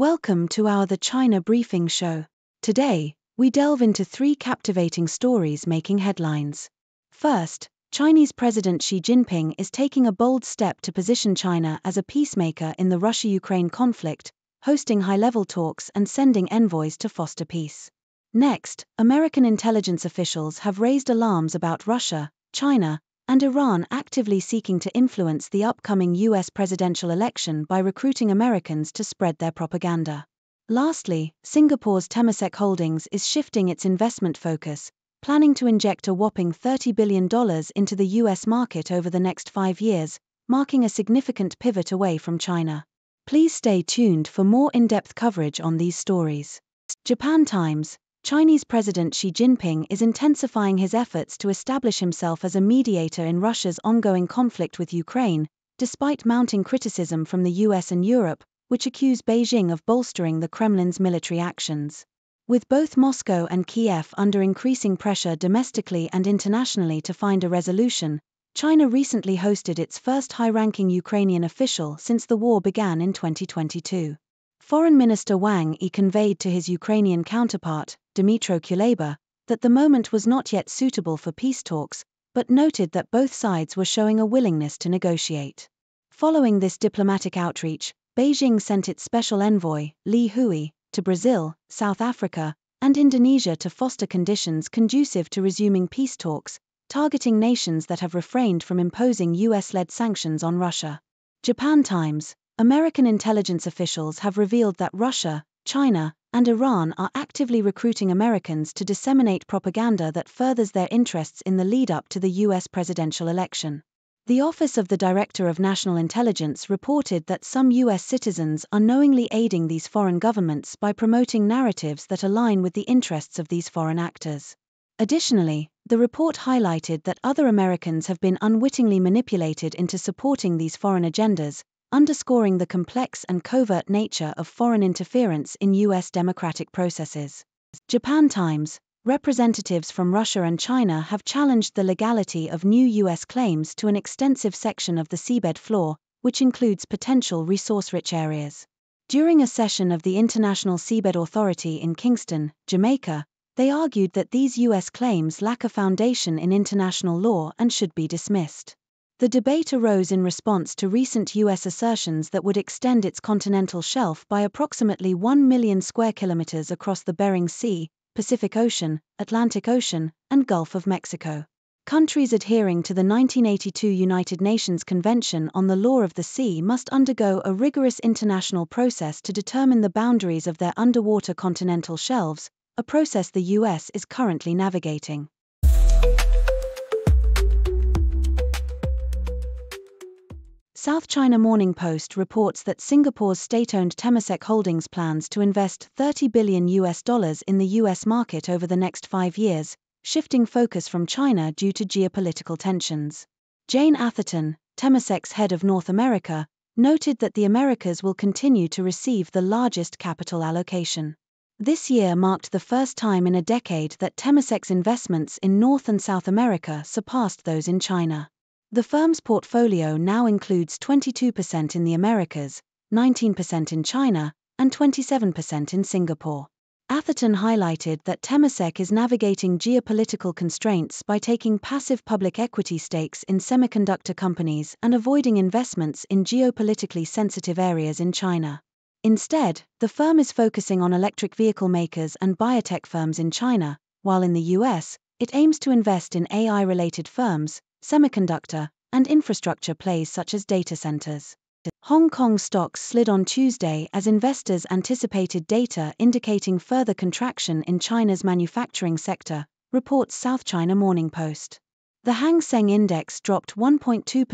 Welcome to our The China Briefing show. Today, we delve into three captivating stories making headlines. First, Chinese President Xi Jinping is taking a bold step to position China as a peacemaker in the Russia-Ukraine conflict, hosting high-level talks and sending envoys to foster peace. Next, American intelligence officials have raised alarms about Russia, China, and Iran actively seeking to influence the upcoming U.S. presidential election by recruiting Americans to spread their propaganda. Lastly, Singapore's Temasek Holdings is shifting its investment focus, planning to inject a whopping $30 billion into the U.S. market over the next 5 years, marking a significant pivot away from China. Please stay tuned for more in-depth coverage on these stories. Japan Times. Chinese President Xi Jinping is intensifying his efforts to establish himself as a mediator in Russia's ongoing conflict with Ukraine, despite mounting criticism from the US and Europe, which accuse Beijing of bolstering the Kremlin's military actions. With both Moscow and Kiev under increasing pressure domestically and internationally to find a resolution, China recently hosted its first high-ranking Ukrainian official since the war began in 2022. Foreign Minister Wang Yi conveyed to his Ukrainian counterpart, Dmitro Kuleba, that the moment was not yet suitable for peace talks, but noted that both sides were showing a willingness to negotiate. Following this diplomatic outreach, Beijing sent its special envoy, Li Hui, to Brazil, South Africa, and Indonesia to foster conditions conducive to resuming peace talks, targeting nations that have refrained from imposing US-led sanctions on Russia. Japan Times. American intelligence officials have revealed that Russia, China, and Iran are actively recruiting Americans to disseminate propaganda that furthers their interests in the lead-up to the U.S. presidential election. The Office of the Director of National Intelligence reported that some U.S. citizens are knowingly aiding these foreign governments by promoting narratives that align with the interests of these foreign actors. Additionally, the report highlighted that other Americans have been unwittingly manipulated into supporting these foreign agendas, underscoring the complex and covert nature of foreign interference in U.S. democratic processes. Japan Times. Representatives from Russia and China have challenged the legality of new U.S. claims to an extensive section of the seabed floor, which includes potential resource-rich areas. During a session of the International Seabed Authority in Kingston, Jamaica, they argued that these U.S. claims lack a foundation in international law and should be dismissed. The debate arose in response to recent U.S. assertions that would extend its continental shelf by approximately 1 million square kilometers across the Bering Sea, Pacific Ocean, Atlantic Ocean, and Gulf of Mexico. Countries adhering to the 1982 United Nations Convention on the Law of the Sea must undergo a rigorous international process to determine the boundaries of their underwater continental shelves, a process the U.S. is currently navigating. South China Morning Post reports that Singapore's state-owned Temasek Holdings plans to invest $30 billion in the U.S. market over the next 5 years, shifting focus from China due to geopolitical tensions. Jane Atherton, Temasek's head of North America, noted that the Americas will continue to receive the largest capital allocation. This year marked the first time in a decade that Temasek's investments in North and South America surpassed those in China. The firm's portfolio now includes 22% in the Americas, 19% in China, and 27% in Singapore. Atherton highlighted that Temasek is navigating geopolitical constraints by taking passive public equity stakes in semiconductor companies and avoiding investments in geopolitically sensitive areas in China. Instead, the firm is focusing on electric vehicle makers and biotech firms in China, while in the US, it aims to invest in AI-related firms, semiconductor, and infrastructure plays such as data centers. Hong Kong stocks slid on Tuesday as investors anticipated data indicating further contraction in China's manufacturing sector, reports South China Morning Post. The Hang Seng Index dropped 1.2% to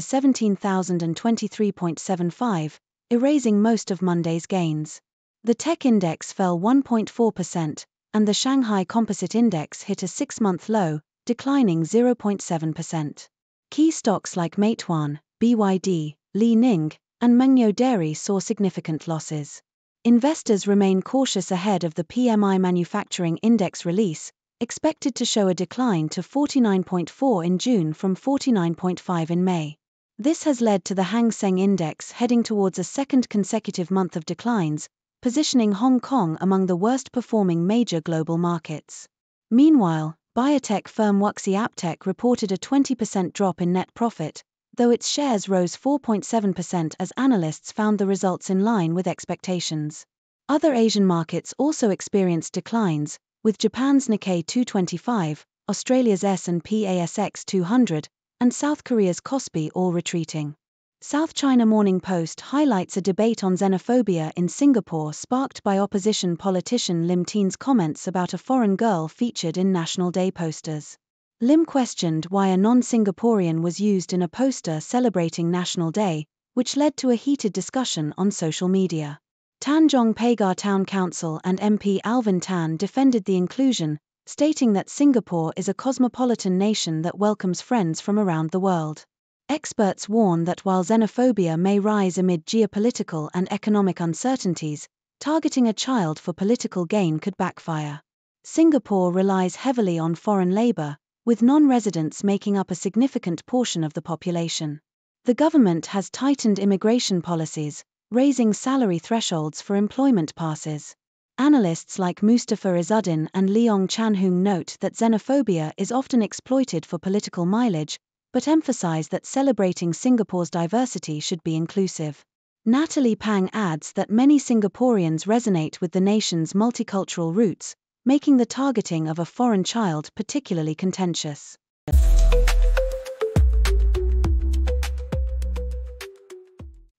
17,023.75, erasing most of Monday's gains. The Tech Index fell 1.4%, and the Shanghai Composite Index hit a six-month low, declining 0.7%. Key stocks like Meituan, BYD, Li Ning, and Mengniu Dairy saw significant losses. Investors remain cautious ahead of the PMI Manufacturing Index release, expected to show a decline to 49.4 in June from 49.5 in May. This has led to the Hang Seng Index heading towards a second consecutive month of declines, positioning Hong Kong among the worst-performing major global markets. Meanwhile, biotech firm Wuxi AppTec reported a 20% drop in net profit, though its shares rose 4.7% as analysts found the results in line with expectations. Other Asian markets also experienced declines, with Japan's Nikkei 225, Australia's S&P ASX 200, and South Korea's Kospi all retreating. South China Morning Post highlights a debate on xenophobia in Singapore sparked by opposition politician Lim Teen's comments about a foreign girl featured in National Day posters. Lim questioned why a non-Singaporean was used in a poster celebrating National Day, which led to a heated discussion on social media. Tanjong Pagar Town Council and MP Alvin Tan defended the inclusion, stating that Singapore is a cosmopolitan nation that welcomes friends from around the world. Experts warn that while xenophobia may rise amid geopolitical and economic uncertainties, targeting a child for political gain could backfire. Singapore relies heavily on foreign labour, with non-residents making up a significant portion of the population. The government has tightened immigration policies, raising salary thresholds for employment passes. Analysts like Mustafa Izzuddin and Leong Chan-hung note that xenophobia is often exploited for political mileage, but emphasize that celebrating Singapore's diversity should be inclusive. Natalie Pang adds that many Singaporeans resonate with the nation's multicultural roots, making the targeting of a foreign child particularly contentious.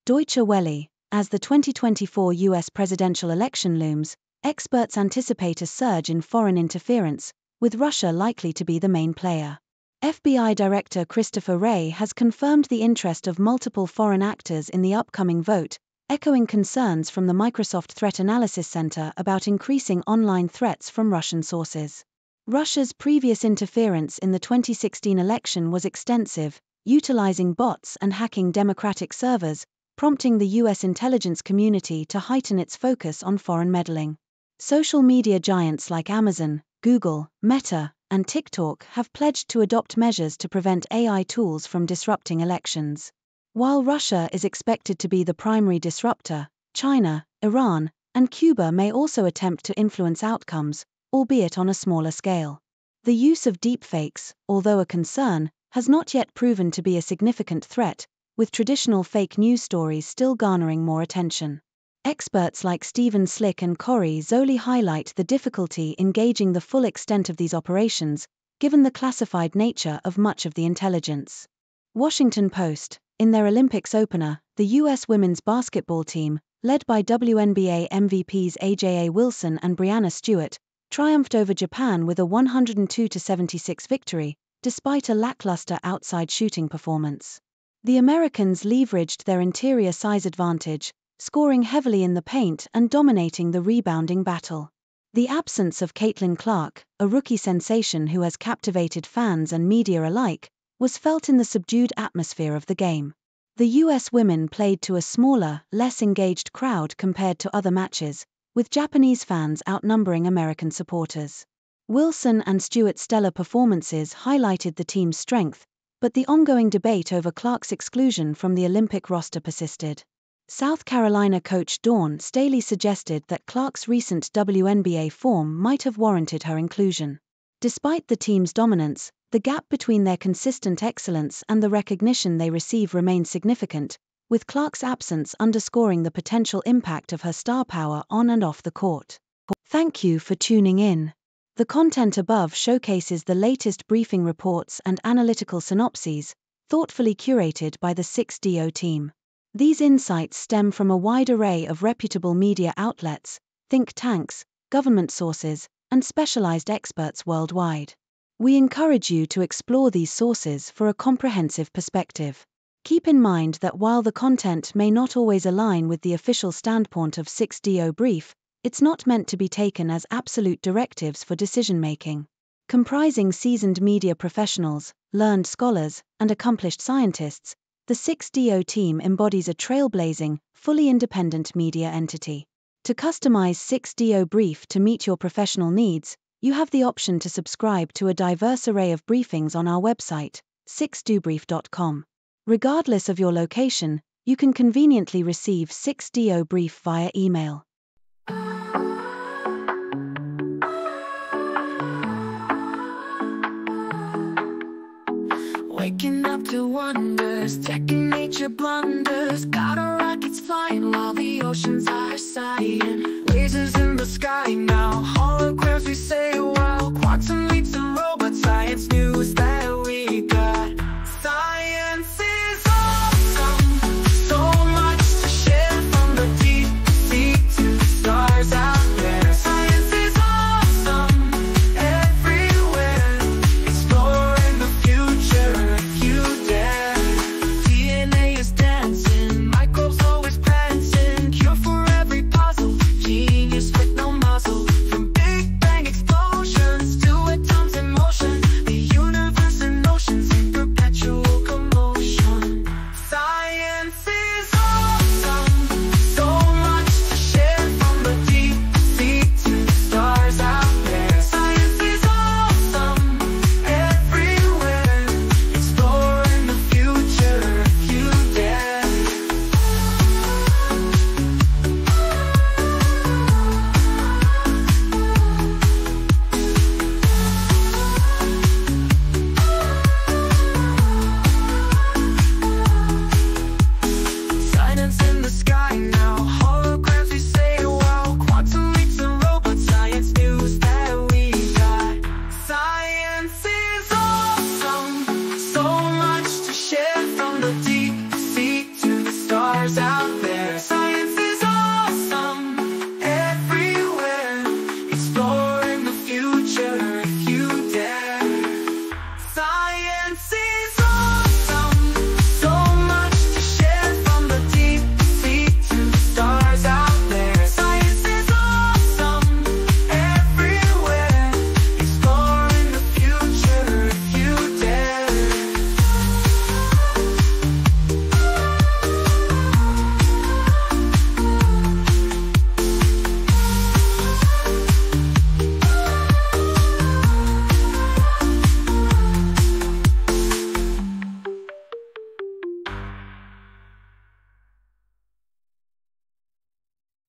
Deutsche Welle. As the 2024 US presidential election looms, experts anticipate a surge in foreign interference, with Russia likely to be the main player. FBI Director Christopher Wray has confirmed the interest of multiple foreign actors in the upcoming vote, echoing concerns from the Microsoft Threat Analysis Center about increasing online threats from Russian sources. Russia's previous interference in the 2016 election was extensive, utilizing bots and hacking democratic servers, prompting the US intelligence community to heighten its focus on foreign meddling. Social media giants like Amazon, Google, Meta, and TikTok have pledged to adopt measures to prevent AI tools from disrupting elections. While Russia is expected to be the primary disruptor, China, Iran, and Cuba may also attempt to influence outcomes, albeit on a smaller scale. The use of deepfakes, although a concern, has not yet proven to be a significant threat, with traditional fake news stories still garnering more attention. Experts like Steven Slick and Corey Zoli highlight the difficulty in gauging the full extent of these operations, given the classified nature of much of the intelligence. Washington Post. In their Olympics opener, the U.S. women's basketball team, led by WNBA MVPs AJA Wilson and Brianna Stewart, triumphed over Japan with a 102-76 victory, despite a lackluster outside shooting performance. The Americans leveraged their interior size advantage, scoring heavily in the paint and dominating the rebounding battle. The absence of Caitlin Clark, a rookie sensation who has captivated fans and media alike, was felt in the subdued atmosphere of the game. The US women played to a smaller, less engaged crowd compared to other matches, with Japanese fans outnumbering American supporters. Wilson and Stewart's stellar performances highlighted the team's strength, but the ongoing debate over Clark's exclusion from the Olympic roster persisted. South Carolina coach Dawn Staley suggested that Clark's recent WNBA form might have warranted her inclusion. Despite the team's dominance, the gap between their consistent excellence and the recognition they receive remains significant, with Clark's absence underscoring the potential impact of her star power on and off the court. Thank you for tuning in. The content above showcases the latest briefing reports and analytical synopses, thoughtfully curated by the 6DO team. These insights stem from a wide array of reputable media outlets, think tanks, government sources, and specialized experts worldwide. We encourage you to explore these sources for a comprehensive perspective. Keep in mind that while the content may not always align with the official standpoint of 6DO Brief, it's not meant to be taken as absolute directives for decision-making. Comprising seasoned media professionals, learned scholars, and accomplished scientists, the 6DO team embodies a trailblazing, fully independent media entity. To customize 6DO Brief to meet your professional needs, you have the option to subscribe to a diverse array of briefings on our website, 6dobrief.com. Regardless of your location, you can conveniently receive 6DO Brief via email. Waking up to wonders, checking nature blunders. Got our rockets flying while the oceans are sighing. Lasers in the sky now, holograms we say wow. Quantum